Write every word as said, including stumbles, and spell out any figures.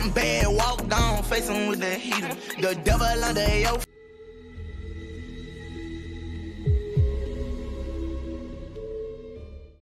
some bad, walk down, facing with the heater. The devil under your